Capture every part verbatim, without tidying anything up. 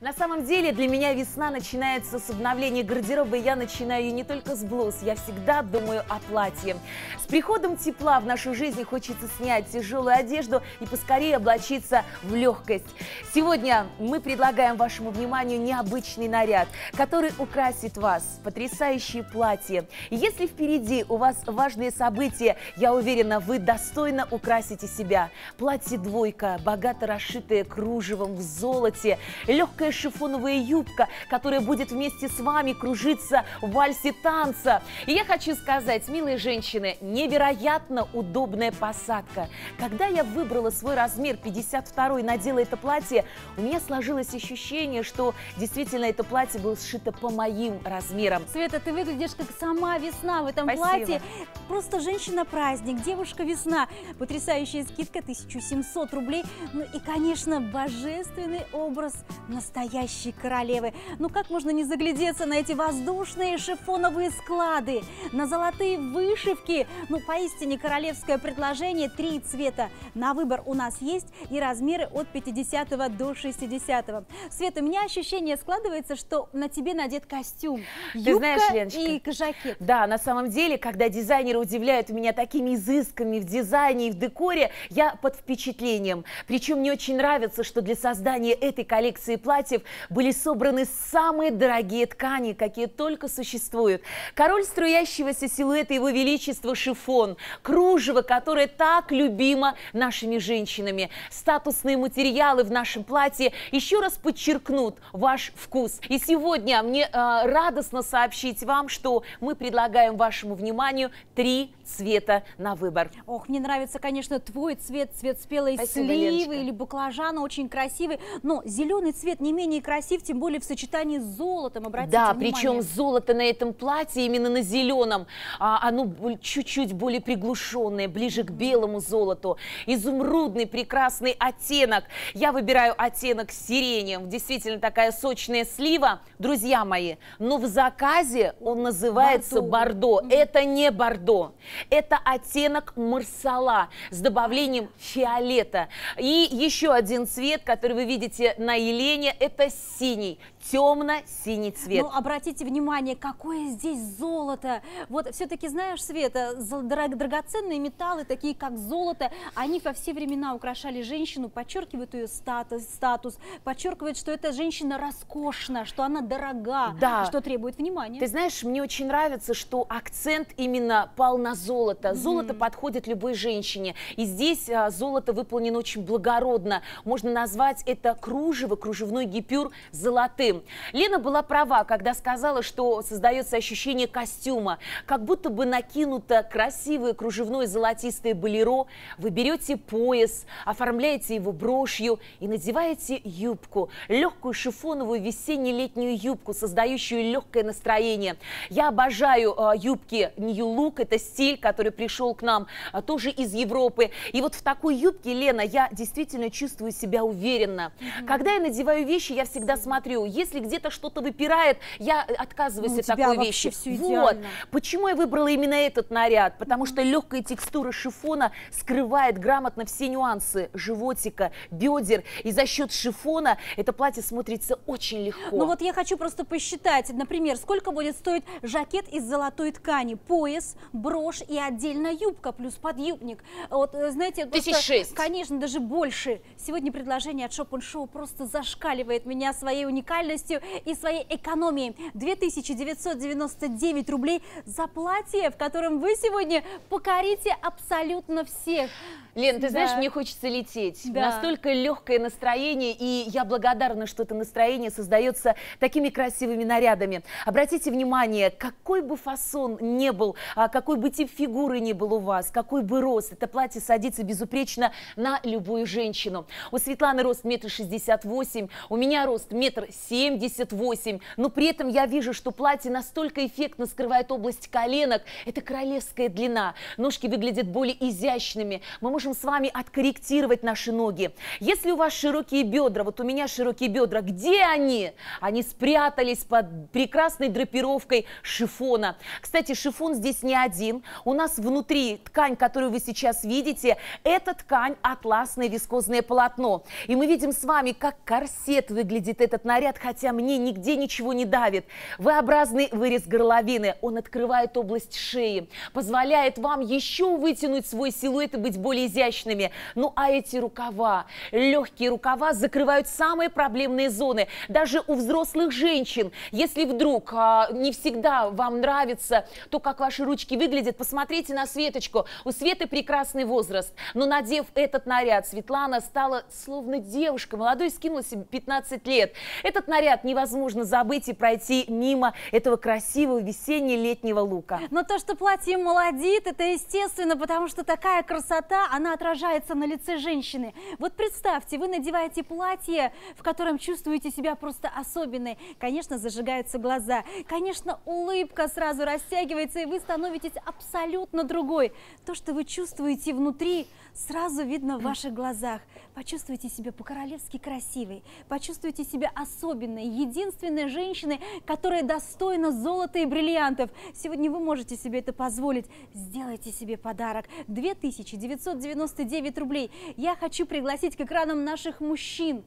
На самом деле для меня весна начинается с обновления гардероба, и я начинаю ее не только с блуз, я всегда думаю о платье. С приходом тепла в нашу жизнь хочется снять тяжелую одежду и поскорее облачиться в легкость. Сегодня мы предлагаем вашему вниманию необычный наряд, который украсит вас, потрясающее платье. Если впереди у вас важные события, я уверена, вы достойно украсите себя. Платье-двойка, богато расшитое кружевом в золоте, легкое шифоновая юбка, которая будет вместе с вами кружиться в вальсе танца. И я хочу сказать, милые женщины, невероятно удобная посадка. Когда я выбрала свой размер пятьдесят два и надела это платье, у меня сложилось ощущение, что действительно это платье было сшито по моим размерам. Света, ты выглядишь как сама весна в этом Спасибо. Платье. Просто женщина-праздник, девушка-весна. Потрясающая скидка тысяча семьсот рублей. Ну и, конечно, божественный образ настоящий. Настоящей королевы. Ну как можно не заглядеться на эти воздушные шифоновые склады, на золотые вышивки. Ну поистине королевское предложение. Три цвета на выбор у нас есть и размеры от пятидесятого до шестидесятого. Свет, у меня ощущение складывается, что на тебе надет костюм. Ты знаешь, Леночка, и жакет. Да, на самом деле, когда дизайнеры удивляют меня такими изысками в дизайне и в декоре, я под впечатлением. Причем мне очень нравится, что для создания этой коллекции платья были собраны самые дорогие ткани, какие только существуют. Король струящегося силуэта его величества шифон, кружево, которое так любимо нашими женщинами. Статусные материалы в нашем платье еще раз подчеркнут ваш вкус. И сегодня мне э, радостно сообщить вам, что мы предлагаем вашему вниманию три цвета на выбор. Ох, мне нравится, конечно, твой цвет, цвет спелой Спасибо, сливы Леночка. Или баклажана, очень красивый, но зеленый цвет не менее красив, тем более в сочетании с золотом. Обратите да, внимание. Причем золото на этом платье, именно на зеленом, а, оно чуть-чуть более приглушенное, ближе к белому золоту. Изумрудный прекрасный оттенок. Я выбираю оттенок сиреневым. Действительно такая сочная слива, друзья мои. Но в заказе он называется бордо. бордо. Это не бордо. Это оттенок марсала с добавлением фиолета. И еще один цвет, который вы видите на Елене, это синий, темно-синий цвет. Ну, обратите внимание, какое здесь золото. Вот все-таки, знаешь, Света, драгоценные металлы, такие как золото, они во все времена украшали женщину, подчеркивают ее статус, статус подчеркивают, что эта женщина роскошна, что она дорога, да. что требует внимания. Ты знаешь, мне очень нравится, что акцент именно пал на золото. Золото mm. подходит любой женщине. И здесь а, золото выполнено очень благородно. Можно назвать это кружево, кружевной гипюр золотым. Лена была права, когда сказала, что создается ощущение костюма. Как будто бы накинуто красивое кружевное золотистое болеро. Вы берете пояс, оформляете его брошью и надеваете юбку. Легкую шифоновую весенне-летнюю юбку, создающую легкое настроение. Я обожаю а, юбки New Look. Это стиль, который пришел к нам а, тоже из Европы. И вот в такой юбке, Лена, я действительно чувствую себя уверенно. Mm-hmm. Когда я надеваю вещи, я всегда смотрю, если где-то что-то выпирает, я отказываюсь ну, от такой вещи. Все вот. Почему я выбрала именно этот наряд? Потому mm-hmm. что легкая текстура шифона скрывает грамотно все нюансы животика, бедер. И за счет шифона это платье смотрится очень легко. Ну вот я хочу просто посчитать, например, сколько будет стоить жакет из золотой ткани, пояс, брошь и отдельно юбка плюс подъюбник. Вот, знаете, просто, конечно, даже больше. Сегодня предложение от Shop and Show просто зашкаливает меня своей уникальностью и своей экономией. две тысячи девятьсот девяносто девять рублей за платье, в котором вы сегодня покорите абсолютно всех. Лен, ты да. знаешь, мне хочется лететь. Да. Настолько легкое настроение, и я благодарна, что это настроение создается такими красивыми нарядами. Обратите внимание, какой бы фасон не был, какой бы тип фигуры ни был у вас, какой бы рост, это платье садится безупречно на любую женщину. У Светланы рост метр шестьдесят восемь, у меня рост метр семьдесят восемь, но при этом я вижу, что платье настолько эффектно скрывает область коленок, это королевская длина, ножки выглядят более изящными, мы можем с вами откорректировать наши ноги. Если у вас широкие бедра, вот у меня широкие бедра, где они? Они спрятались под прекрасной драпировкой шифона. Кстати, шифон здесь не один, у нас внутри ткань, которую вы сейчас видите, это ткань атласное вискозное полотно, и мы видим с вами, как корсет эффект выглядит этот наряд, хотя мне нигде ничего не давит. V-образный вырез горловины, он открывает область шеи, позволяет вам еще вытянуть свой силуэт и быть более изящными. Ну а эти рукава, легкие рукава закрывают самые проблемные зоны, даже у взрослых женщин. Если вдруг а, не всегда вам нравится то, как ваши ручки выглядят, посмотрите на Светочку. У Светы прекрасный возраст, но надев этот наряд, Светлана стала словно девушка, молодой, скинула себе пятнадцать лет. Этот наряд невозможно забыть и пройти мимо этого красивого весенне-летнего лука. Но то, что платье молодит, это естественно, потому что такая красота, она отражается на лице женщины. Вот представьте, вы надеваете платье, в котором чувствуете себя просто особенной. Конечно, зажигаются глаза, конечно, улыбка сразу растягивается, и вы становитесь абсолютно другой. То, что вы чувствуете внутри, сразу видно в ваших глазах. Почувствуйте себя по-королевски красивой, почувствуйте себя особенной, единственной женщиной, которая достойна золота и бриллиантов. Сегодня вы можете себе это позволить. Сделайте себе подарок. две тысячи девятьсот девяносто девять рублей. Я хочу пригласить к экранам наших мужчин.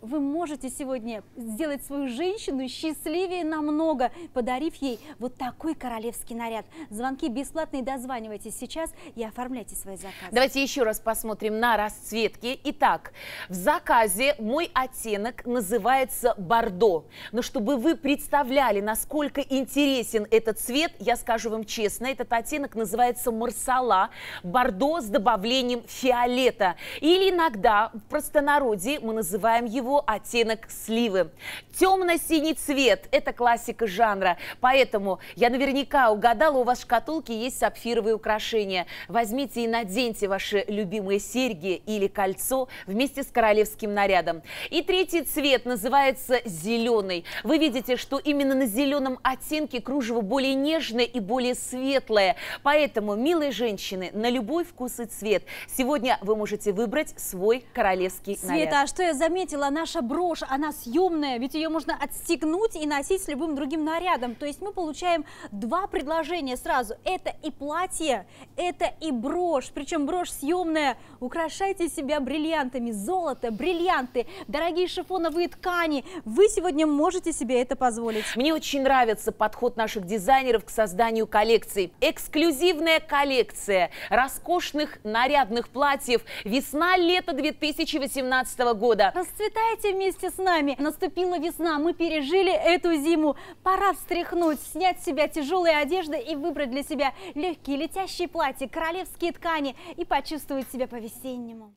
Вы можете сегодня сделать свою женщину счастливее намного, подарив ей вот такой королевский наряд. Звонки бесплатные, дозванивайтесь сейчас и оформляйте свои заказы. Давайте еще раз посмотрим на расцветки. Итак, в заказе мой оттенок называется бордо. Но чтобы вы представляли, насколько интересен этот цвет, я скажу вам честно, этот оттенок называется марсала, бордо с добавлением фиолета. Или иногда в простонародье мы называем его оттенок сливы. Темно-синий цвет – это классика жанра, поэтому я наверняка угадала, у вас в шкатулке есть сапфировые украшения. Возьмите и наденьте ваши любимые серьги или кольцо вместе с королевским нарядом. И третий цвет называется зеленый. Вы видите, что именно на зеленом оттенке кружево более нежное и более светлое. Поэтому, милые женщины, на любой вкус и цвет сегодня вы можете выбрать свой королевский наряд. Света, а что я заметила? Наша брошь, она съемная, ведь ее можно отстегнуть и носить с любым другим нарядом. То есть мы получаем два предложения сразу. Это и платье, это и брошь. Причем брошь съемная. Украшайте себя бриллиантами. Золото, бриллианты, дорогие шифоновые ткани. Вы сегодня можете себе это позволить. Мне очень нравится подход наших дизайнеров к созданию коллекций. Эксклюзивная коллекция роскошных нарядных платьев весна-лето две тысячи восемнадцатого года. Расцветайте вместе с нами. Наступила весна, мы пережили эту зиму. Пора встряхнуть, снять с себя тяжелые одежды и выбрать для себя легкие летящие платья, королевские ткани и почувствовать себя по-весеннему.